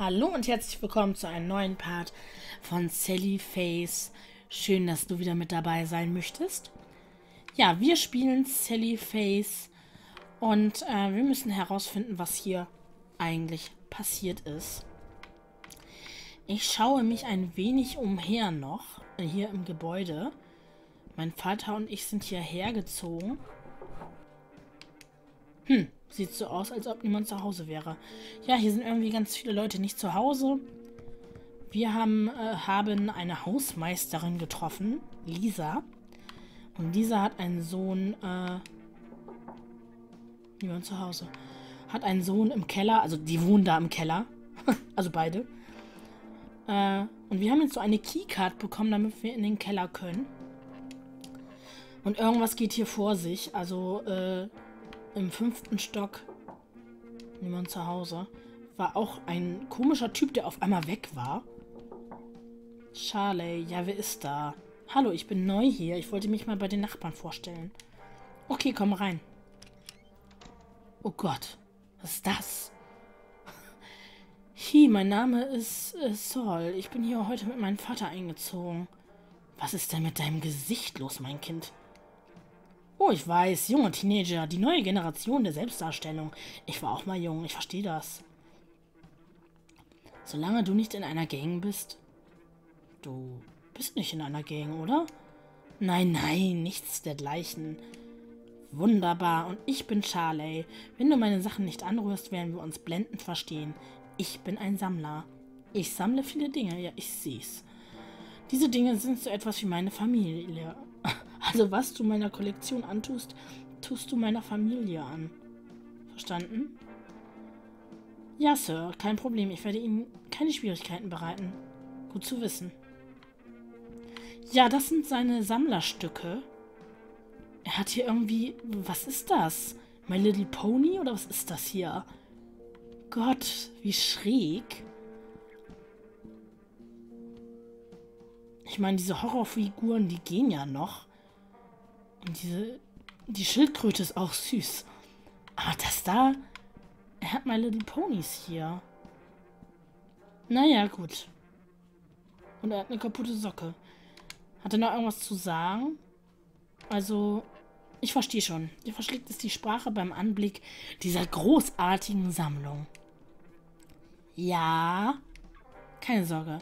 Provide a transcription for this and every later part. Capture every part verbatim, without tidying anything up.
Hallo und herzlich willkommen zu einem neuen Part von Sally Face. Schön, dass du wieder mit dabei sein möchtest. Ja, wir spielen Sally Face und äh, wir müssen herausfinden, was hier eigentlich passiert ist. Ich schaue mich ein wenig umher noch, hier im Gebäude. Mein Vater und ich sind hierher gezogen. Hm. Sieht so aus, als ob niemand zu Hause wäre. Ja, hier sind irgendwie ganz viele Leute nicht zu Hause. Wir haben, äh, haben eine Hausmeisterin getroffen, Lisa. Und Lisa hat einen Sohn, äh, niemand zu Hause. Hat einen Sohn im Keller, also die wohnen da im Keller. Also beide. Äh, und wir haben jetzt so eine Keycard bekommen, damit wir in den Keller können. Und irgendwas geht hier vor sich, also, äh, im fünften Stock, niemand zu Hause, war auch ein komischer Typ, der auf einmal weg war. Charley, ja, wer ist da? Hallo, ich bin neu hier. Ich wollte mich mal bei den Nachbarn vorstellen. Okay, komm rein. Oh Gott, was ist das? Hi, mein Name ist äh, Saul. Ich bin hier heute mit meinem Vater eingezogen. Was ist denn mit deinem Gesicht los, mein Kind? Oh, ich weiß, junge Teenager, die neue Generation der Selbstdarstellung. Ich war auch mal jung, ich verstehe das. Solange du nicht in einer Gang bist. Du bist nicht in einer Gang, oder? Nein, nein, nichts dergleichen. Wunderbar, und ich bin Charley. Wenn du meine Sachen nicht anrührst, werden wir uns blendend verstehen. Ich bin ein Sammler. Ich sammle viele Dinge, ja, ich seh's. Diese Dinge sind so etwas wie meine Familie. Also was du meiner Kollektion antust, tust du meiner Familie an. Verstanden? Ja, Sir, kein Problem. Ich werde Ihnen keine Schwierigkeiten bereiten. Gut zu wissen. Ja, das sind seine Sammlerstücke. Er hat hier irgendwie... Was ist das? My Little Pony? Oder was ist das hier? Gott, wie schräg. Ich meine, diese Horrorfiguren, die gehen ja noch. Und diese, die Schildkröte ist auch süß. Aber das da... Er hat My Little Ponys hier. Naja, gut. Und er hat eine kaputte Socke. Hat er noch irgendwas zu sagen? Also, ich verstehe schon. Ihr verschlägt es die Sprache beim Anblick dieser großartigen Sammlung. Ja, keine Sorge.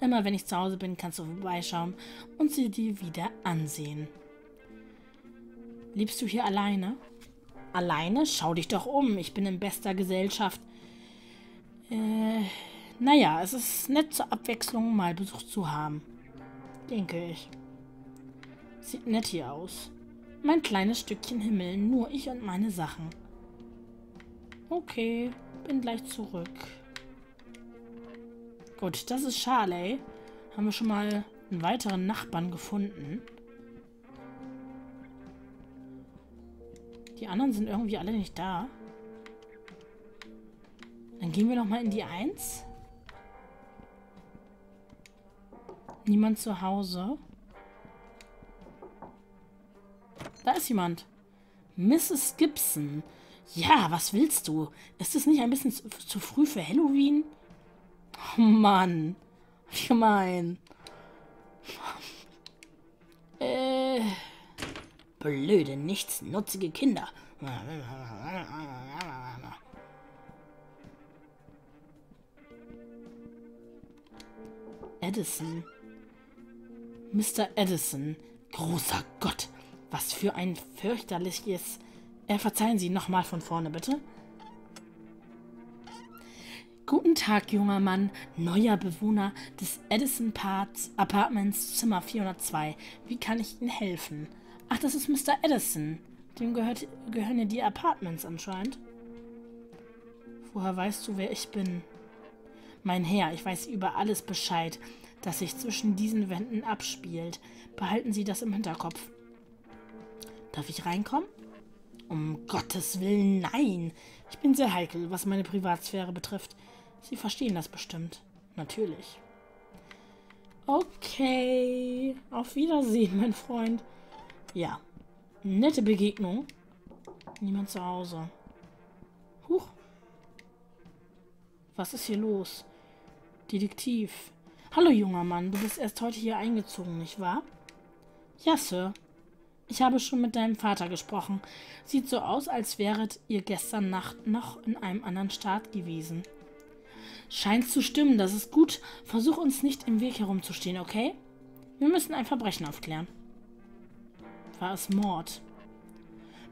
Immer wenn ich zu Hause bin, kannst du vorbeischauen und sie dir wieder ansehen. Lebst du hier alleine? Alleine? Schau dich doch um. Ich bin in bester Gesellschaft. Äh, naja, es ist nett zur Abwechslung, mal Besuch zu haben. Denke ich. Sieht nett hier aus. Mein kleines Stückchen Himmel, nur ich und meine Sachen. Okay, bin gleich zurück. Gut, das ist Charley. Haben wir schon mal einen weiteren Nachbarn gefunden. Die anderen sind irgendwie alle nicht da. Dann gehen wir nochmal in die eins. Niemand zu Hause. Da ist jemand. Missus Gibson. Ja, was willst du? Ist es nicht ein bisschen zu, zu früh für Halloween? Oh Mann, wie gemein. Äh, blöde, nichtsnutzige Kinder. Edison. Mister Edison. Großer Gott, was für ein fürchterliches... Äh, verzeihen Sie, nochmal von vorne, bitte. Guten Tag, junger Mann, neuer Bewohner des Edison Parks Apartments Zimmer vierhundertzwei. Wie kann ich Ihnen helfen? Ach, das ist Mister Edison. Dem gehört, gehören ja die Apartments anscheinend. Woher weißt du, wer ich bin? Mein Herr, ich weiß über alles Bescheid, das sich zwischen diesen Wänden abspielt. Behalten Sie das im Hinterkopf. Darf ich reinkommen? Um Gottes Willen, nein! Ich bin sehr heikel, was meine Privatsphäre betrifft. Sie verstehen das bestimmt. Natürlich. Okay. Auf Wiedersehen, mein Freund. Ja. Nette Begegnung. Niemand zu Hause. Huch. Was ist hier los? Detektiv. Hallo, junger Mann. Du bist erst heute hier eingezogen, nicht wahr? Ja, Sir. Ich habe schon mit deinem Vater gesprochen. Sieht so aus, als wäret ihr gestern Nacht noch in einem anderen Staat gewesen. Scheint zu stimmen. Das ist gut. Versuch uns nicht im Weg herumzustehen, okay? Wir müssen ein Verbrechen aufklären. War es Mord?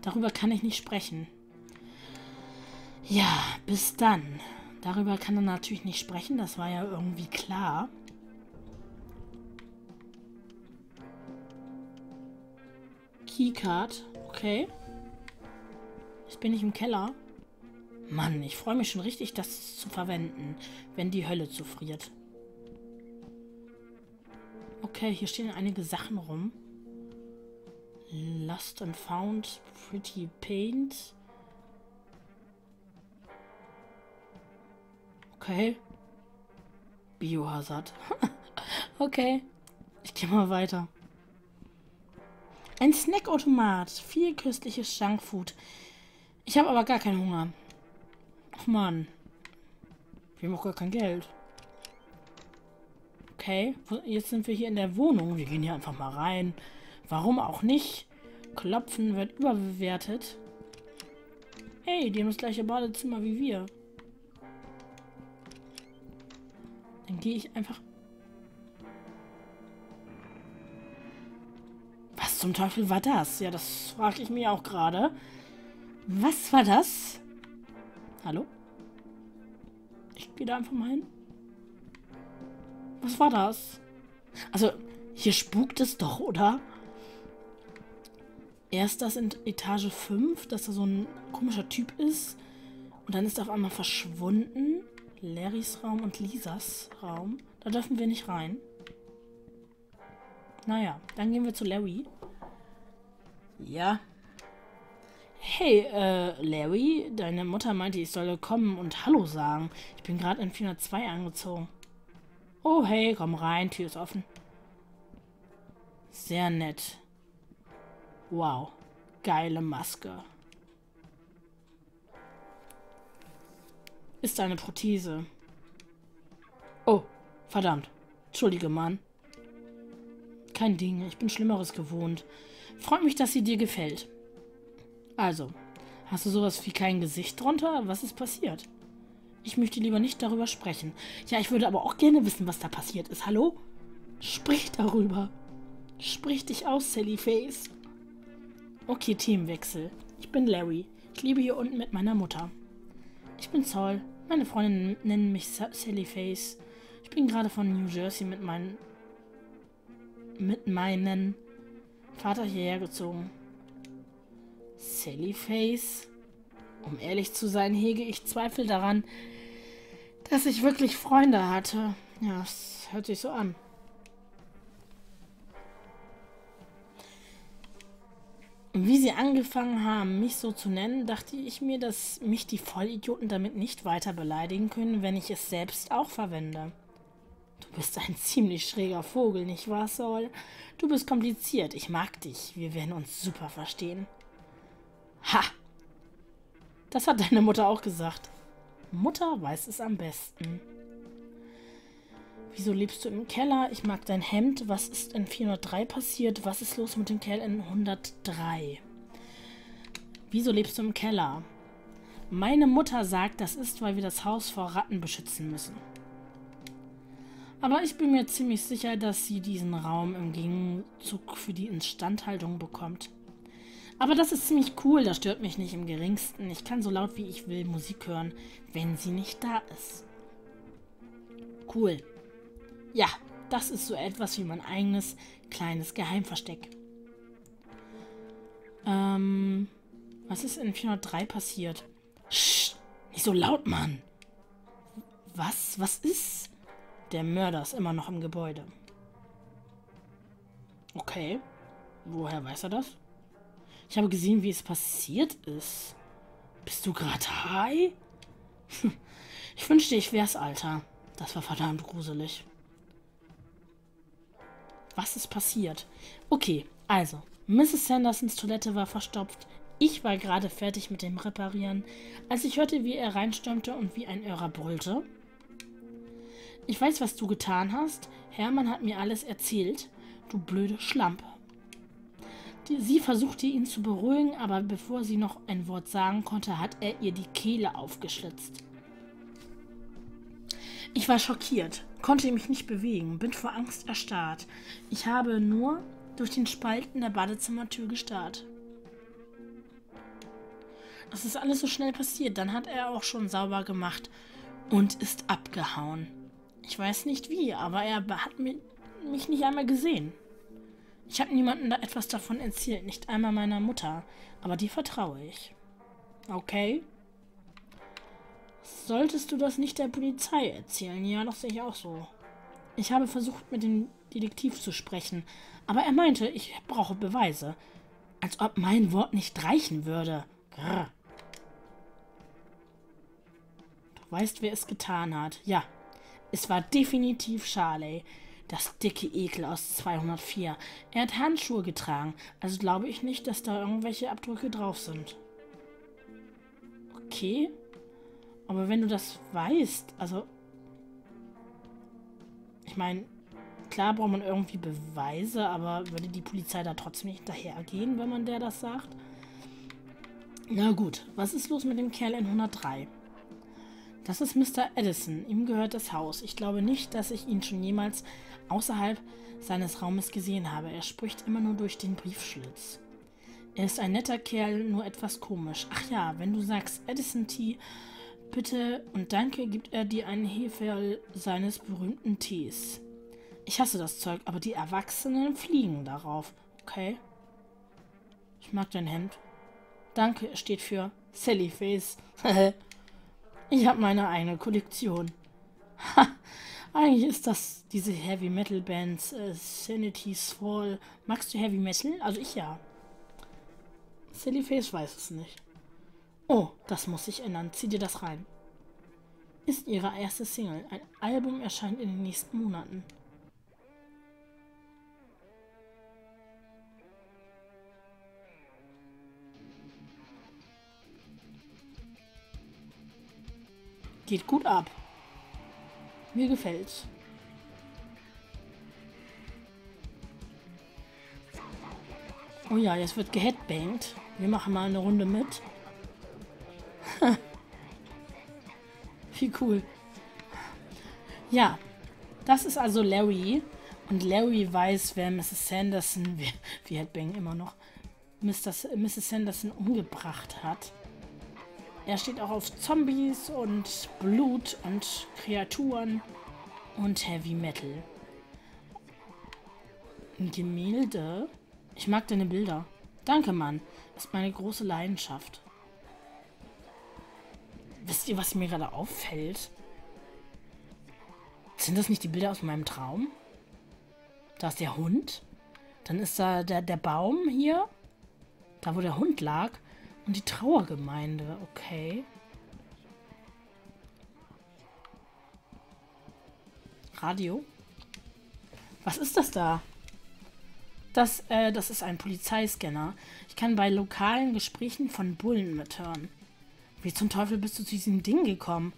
Darüber kann ich nicht sprechen. Ja, bis dann. Darüber kann er natürlich nicht sprechen. Das war ja irgendwie klar. Keycard. Okay. Jetzt bin ich im Keller. Mann, ich freue mich schon richtig, das zu verwenden, wenn die Hölle zufriert. Okay, hier stehen einige Sachen rum. Lost and Found, Pretty Paint. Okay. Biohazard. Okay. Ich gehe mal weiter. Ein Snackautomat. Viel köstliches Junkfood. Ich habe aber gar keinen Hunger. Ach man. Wir haben auch gar kein Geld. Okay. Jetzt sind wir hier in der Wohnung. Wir gehen hier einfach mal rein. Warum auch nicht? Klopfen wird überbewertet. Hey, die haben das gleiche Badezimmer wie wir. Dann gehe ich einfach... Was zum Teufel war das? Ja, das frage ich mir auch gerade. Was war das? Hallo? Ich gehe da einfach mal hin. Was war das? Also, hier spukt es doch, oder? Erst das in Etage fünf, dass da so ein komischer Typ ist. Und dann ist er auf einmal verschwunden. Larrys Raum und Lisas Raum. Da dürfen wir nicht rein. Naja, dann gehen wir zu Larry. Ja. Hey, äh, Larry, deine Mutter meinte, ich solle kommen und Hallo sagen. Ich bin gerade in vierhundertzwei angezogen. Oh, hey, komm rein, Tür ist offen. Sehr nett. Wow, geile Maske. Ist eine Prothese. Oh, verdammt. Entschuldige, Mann. Kein Ding, ich bin Schlimmeres gewohnt. Freut mich, dass sie dir gefällt. Also, hast du sowas wie kein Gesicht drunter? Was ist passiert? Ich möchte lieber nicht darüber sprechen. Ja, ich würde aber auch gerne wissen, was da passiert ist. Hallo? Sprich darüber. Sprich dich aus, Sally Face. Okay, Themenwechsel. Ich bin Larry. Ich lebe hier unten mit meiner Mutter. Ich bin Saul. Meine Freundinnen nennen mich Sally Face. Ich bin gerade von New Jersey mit meinen mit meinen Vater hierher gezogen. Sally Face? Um ehrlich zu sein, hege ich Zweifel daran, dass ich wirklich Freunde hatte. Ja, das hört sich so an. Wie sie angefangen haben, mich so zu nennen, dachte ich mir, dass mich die Vollidioten damit nicht weiter beleidigen können, wenn ich es selbst auch verwende. Du bist ein ziemlich schräger Vogel, nicht wahr, Saul? Du bist kompliziert, ich mag dich, wir werden uns super verstehen. Ha! Das hat deine Mutter auch gesagt. Mutter weiß es am besten. Wieso lebst du im Keller? Ich mag dein Hemd. Was ist in vierhundertdrei passiert? Was ist los mit dem Kerl in hundertdrei? Wieso lebst du im Keller? Meine Mutter sagt, das ist, weil wir das Haus vor Ratten beschützen müssen. Aber ich bin mir ziemlich sicher, dass sie diesen Raum im Gegenzug für die Instandhaltung bekommt. Aber das ist ziemlich cool, das stört mich nicht im geringsten. Ich kann so laut wie ich will Musik hören, wenn sie nicht da ist. Cool. Ja, das ist so etwas wie mein eigenes kleines Geheimversteck. Ähm, was ist in vierhundertdrei passiert? Sch, nicht so laut, Mann! Was? Was ist? Der Mörder ist immer noch im Gebäude. Okay, woher weiß er das? Ich habe gesehen, wie es passiert ist. Bist du gerade high? Ich wünschte, ich wär's, Alter. Das war verdammt gruselig. Was ist passiert? Okay, also, Misses Sandersons Toilette war verstopft. Ich war gerade fertig mit dem Reparieren, als ich hörte, wie er reinstürmte und wie ein Irrer brüllte. Ich weiß, was du getan hast. Hermann hat mir alles erzählt. Du blöde Schlampe. Sie versuchte, ihn zu beruhigen, aber bevor sie noch ein Wort sagen konnte, hat er ihr die Kehle aufgeschlitzt. Ich war schockiert, konnte mich nicht bewegen, bin vor Angst erstarrt. Ich habe nur durch den Spalt in der Badezimmertür gestarrt. Das ist alles so schnell passiert, dann hat er auch schon sauber gemacht und ist abgehauen. Ich weiß nicht wie, aber er hat mich nicht einmal gesehen. Ich habe niemandem da etwas davon erzählt, nicht einmal meiner Mutter, aber die vertraue ich. Okay? Solltest du das nicht der Polizei erzählen? Ja, das sehe ich auch so. Ich habe versucht, mit dem Detektiv zu sprechen, aber er meinte, ich brauche Beweise. Als ob mein Wort nicht reichen würde. Grrr. Du weißt, wer es getan hat. Ja, es war definitiv Charley. Das dicke Ekel aus zweihundertvier. Er hat Handschuhe getragen, also glaube ich nicht, dass da irgendwelche Abdrücke drauf sind. Okay. Aber wenn du das weißt, also... Ich meine, klar braucht man irgendwie Beweise, aber würde die Polizei da trotzdem nicht dahergehen, wenn man der das sagt? Na gut, was ist los mit dem Kerl in hundertdrei? Das ist Mister Edison. Ihm gehört das Haus. Ich glaube nicht, dass ich ihn schon jemals außerhalb seines Raumes gesehen habe. Er spricht immer nur durch den Briefschlitz. Er ist ein netter Kerl, nur etwas komisch. Ach ja, wenn du sagst Edison Tee, bitte und danke, gibt er dir einen Heferl seines berühmten Tees. Ich hasse das Zeug, aber die Erwachsenen fliegen darauf. Okay? Ich mag dein Hemd. Danke, es steht für Sally Face. Ich habe meine eigene Kollektion. Ha, eigentlich ist das diese Heavy Metal Bands, äh, Sanity's Swall. Magst du Heavy Metal? Also ich ja. Sally Face weiß es nicht. Oh, das muss sich ändern. Zieh dir das rein. Ist ihre erste Single. Ein Album erscheint in den nächsten Monaten. Geht gut ab. Mir gefällt's. Oh ja, jetzt wird geheadbanged. Wir machen mal eine Runde mit. Wie cool. Ja, das ist also Larry. Und Larry weiß, wer Missus Sanderson, wir, wir headbangen immer noch, Mister, Missus Sanderson umgebracht hat. Er steht auch auf Zombies und Blut und Kreaturen und Heavy Metal. Ein Gemälde? Ich mag deine Bilder. Danke, Mann. Das ist meine große Leidenschaft. Wisst ihr, was mir gerade auffällt? Sind das nicht die Bilder aus meinem Traum? Da ist der Hund. Dann ist da der, der Baum hier. Da, wo der Hund lag. Und die Trauergemeinde, okay. Radio? Was ist das da? Das, äh, das ist ein Polizeiscanner. Ich kann bei lokalen Gesprächen von Bullen mithören. Wie zum Teufel bist du zu diesem Ding gekommen?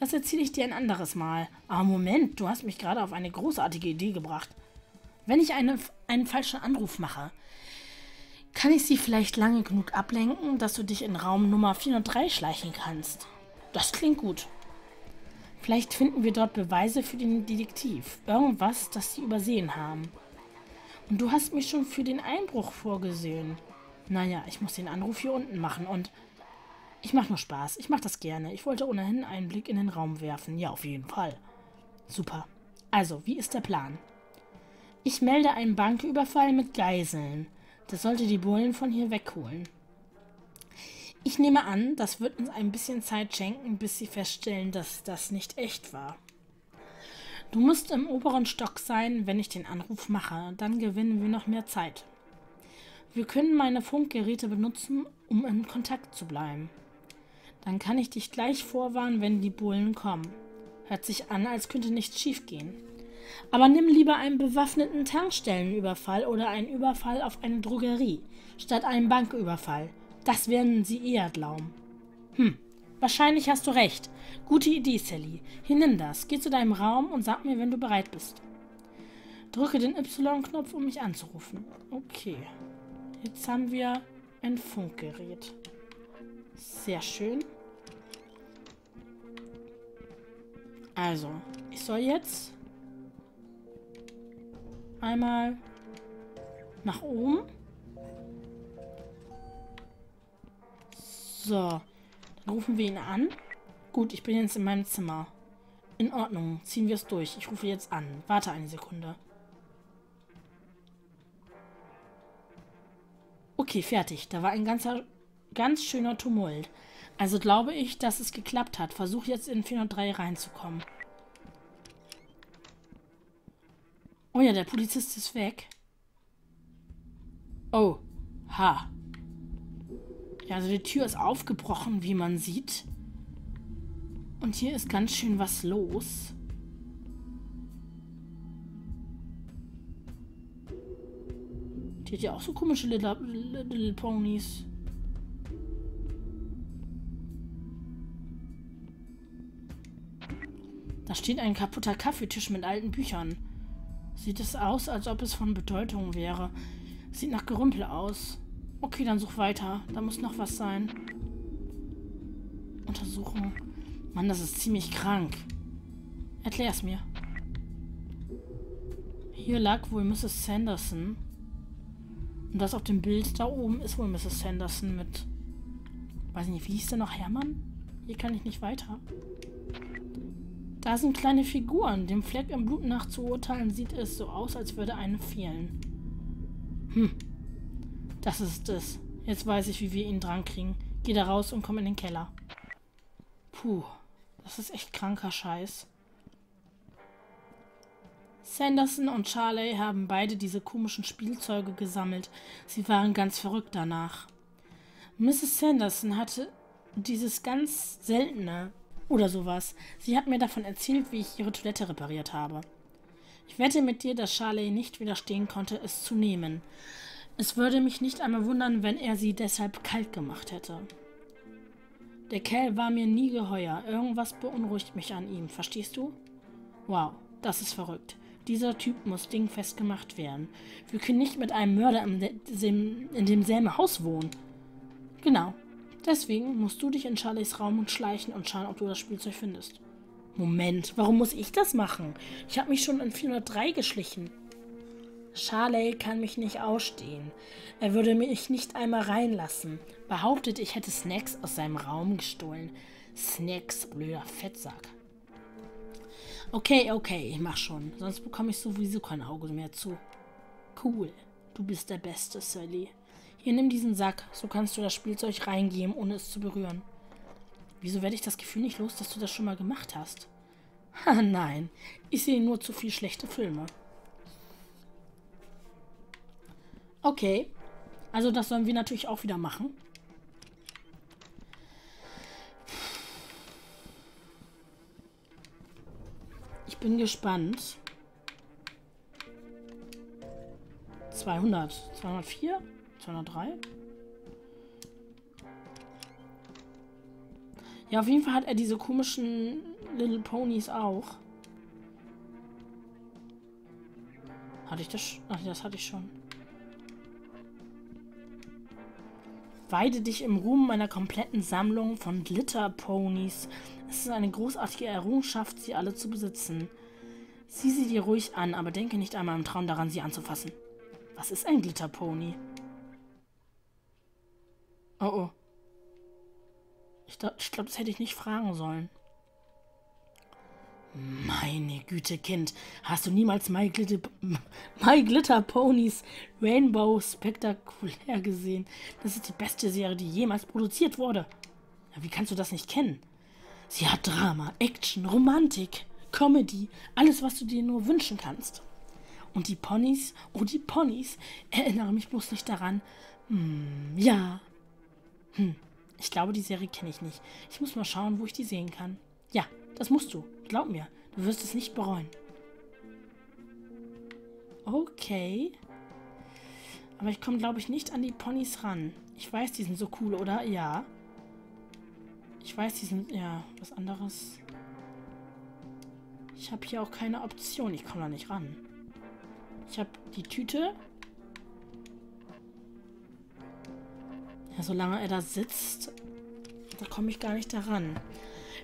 Das erzähle ich dir ein anderes Mal. Aber Moment, du hast mich gerade auf eine großartige Idee gebracht. Wenn ich eine, einen falschen Anruf mache... Kann ich sie vielleicht lange genug ablenken, dass du dich in Raum Nummer vierhundertdrei schleichen kannst? Das klingt gut. Vielleicht finden wir dort Beweise für den Detektiv. Irgendwas, das sie übersehen haben. Und du hast mich schon für den Einbruch vorgesehen. Naja, ich muss den Anruf hier unten machen und... Ich mache nur Spaß. Ich mache das gerne. Ich wollte ohnehin einen Blick in den Raum werfen. Ja, auf jeden Fall. Super. Also, wie ist der Plan? Ich melde einen Banküberfall mit Geiseln. Das sollte die Bullen von hier wegholen. Ich nehme an, das wird uns ein bisschen Zeit schenken, bis sie feststellen, dass das nicht echt war. Du musst im oberen Stock sein, wenn ich den Anruf mache. Dann gewinnen wir noch mehr Zeit. Wir können meine Funkgeräte benutzen, um in Kontakt zu bleiben. Dann kann ich dich gleich vorwarnen, wenn die Bullen kommen. Hört sich an, als könnte nichts schiefgehen. Aber nimm lieber einen bewaffneten Tankstellenüberfall oder einen Überfall auf eine Drogerie, statt einem Banküberfall. Das werden sie eher glauben. Hm, Wahrscheinlich hast du recht. Gute Idee, Sally. Hier, nimm das. Geh zu deinem Raum und sag mir, wenn du bereit bist. Drücke den Y-Knopf, um mich anzurufen. Okay. Jetzt haben wir ein Funkgerät. Sehr schön. Also, ich soll jetzt einmal nach oben. So, dann rufen wir ihn an. Gut, ich bin jetzt in meinem Zimmer. In Ordnung, ziehen wir es durch. Ich rufe jetzt an. Warte eine Sekunde. Okay, fertig. Da war ein ganzer, ganz schöner Tumult. Also glaube ich, dass es geklappt hat. Versuche jetzt in vier null drei reinzukommen. Oh ja, der Polizist ist weg. Oh, ha. Ja, also die Tür ist aufgebrochen, wie man sieht. Und hier ist ganz schön was los. Die hat ja auch so komische Little, little Ponys. Da steht ein kaputter Kaffeetisch mit alten Büchern. Sieht es aus, als ob es von Bedeutung wäre. Sieht nach Gerümpel aus. Okay, dann such weiter. Da muss noch was sein. Untersuchen. Mann, das ist ziemlich krank. Erklär's mir. Hier lag wohl Missus Sanderson. Und das auf dem Bild da oben ist wohl Missus Sanderson mit... Weiß nicht, wie hieß der noch? Hermann? Hier kann ich nicht weiter. Da sind kleine Figuren. Dem Fleck im Blut nach zu urteilen, sieht es so aus, als würde einem fehlen. Hm. Das ist es. Jetzt weiß ich, wie wir ihn dran kriegen. Geh da raus und komm in den Keller. Puh. Das ist echt kranker Scheiß. Sanderson und Charley haben beide diese komischen Spielzeuge gesammelt. Sie waren ganz verrückt danach. Missus Sanderson hatte dieses ganz seltene... Oder sowas. Sie hat mir davon erzählt, wie ich ihre Toilette repariert habe. Ich wette mit dir, dass Charley nicht widerstehen konnte, es zu nehmen. Es würde mich nicht einmal wundern, wenn er sie deshalb kalt gemacht hätte. Der Kerl war mir nie geheuer. Irgendwas beunruhigt mich an ihm, verstehst du? Wow, das ist verrückt. Dieser Typ muss dingfest gemacht werden. Wir können nicht mit einem Mörder in demselben Haus wohnen. Genau. Deswegen musst du dich in Charleys Raum und schleichen und schauen, ob du das Spielzeug findest. Moment, warum muss ich das machen? Ich habe mich schon in vier null drei geschlichen. Charley kann mich nicht ausstehen. Er würde mich nicht einmal reinlassen. Behauptet, ich hätte Snacks aus seinem Raum gestohlen. Snacks, blöder Fettsack. Okay, okay, ich mach schon. Sonst bekomme ich sowieso kein Auge mehr zu. Cool, du bist der Beste, Sally. Hier, nimm diesen Sack, so kannst du das Spielzeug reingeben, ohne es zu berühren. Wieso werde ich das Gefühl nicht los, dass du das schon mal gemacht hast? Ha, nein, ich sehe nur zu viel schlechte Filme. Okay, also das sollen wir natürlich auch wieder machen. Ich bin gespannt. zweihundert, zweihundertvier? zweihundertdrei? Ja, auf jeden Fall hat er diese komischen Little Ponys auch. Hatte ich das? Ach, das hatte ich schon. Weide dich im Ruhm meiner kompletten Sammlung von Glitter Ponys. Es ist eine großartige Errungenschaft, sie alle zu besitzen. Sieh sie dir ruhig an, aber denke nicht einmal im Traum daran, sie anzufassen. Was ist ein Glitter Pony? Oh, oh. Ich glaube, glaub, das hätte ich nicht fragen sollen. Meine Güte, Kind. Hast du niemals My Glitter, My Glitter Ponys Rainbow Spectacular gesehen? Das ist die beste Serie, die jemals produziert wurde. Ja, wie kannst du das nicht kennen? Sie hat Drama, Action, Romantik, Comedy, alles, was du dir nur wünschen kannst. Und die Ponys, oh die Ponys, erinnere mich bloß nicht daran. Hm, ja. Hm, ich glaube, die Serie kenne ich nicht. Ich muss mal schauen, wo ich die sehen kann. Ja, das musst du. Glaub mir, du wirst es nicht bereuen. Okay. Aber ich komme, glaube ich, nicht an die Ponys ran. Ich weiß, die sind so cool, oder? Ja. Ich weiß, die sind ja was anderes. Ich habe hier auch keine Option. Ich komme da nicht ran. Ich habe die Tüte. Ja, solange er da sitzt, da komme ich gar nicht daran.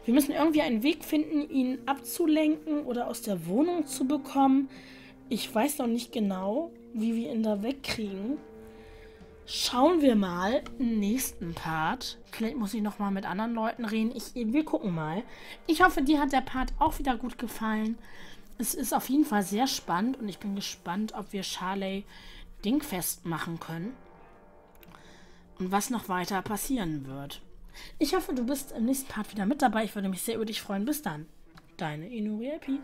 Wir müssen irgendwie einen Weg finden, ihn abzulenken oder aus der Wohnung zu bekommen. Ich weiß noch nicht genau, wie wir ihn da wegkriegen. Schauen wir mal im nächsten Part. Vielleicht muss ich nochmal mit anderen Leuten reden. Ich, wir gucken mal. Ich hoffe, dir hat der Part auch wieder gut gefallen. Es ist auf jeden Fall sehr spannend und ich bin gespannt, ob wir Charley dingfest machen können. Und was noch weiter passieren wird. Ich hoffe, du bist im nächsten Part wieder mit dabei. Ich würde mich sehr über dich freuen. Bis dann. Deine Inureapi.